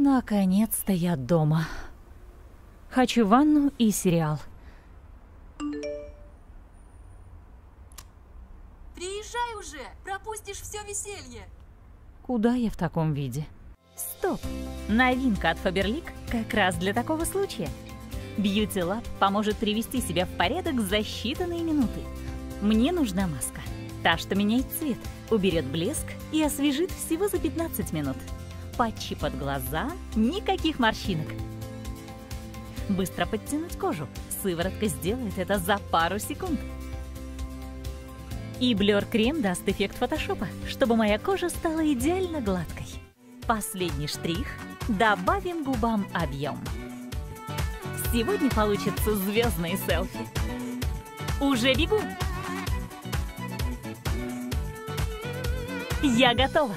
Наконец-то я дома. Хочу ванну и сериал. Приезжай уже, пропустишь все веселье. Куда я в таком виде? Стоп! Новинка от Фаберлик как раз для такого случая. Beauty Lab поможет привести себя в порядок за считанные минуты. Мне нужна маска. Та, что меняет цвет, уберет блеск и освежит всего за 15 минут. Патчи под глаза, никаких морщинок. Быстро подтянуть кожу. Сыворотка сделает это за пару секунд. И блёр-крем даст эффект фотошопа, чтобы моя кожа стала идеально гладкой. Последний штрих. Добавим губам объем. Сегодня получатся звездные селфи. Уже бегу! Я готова!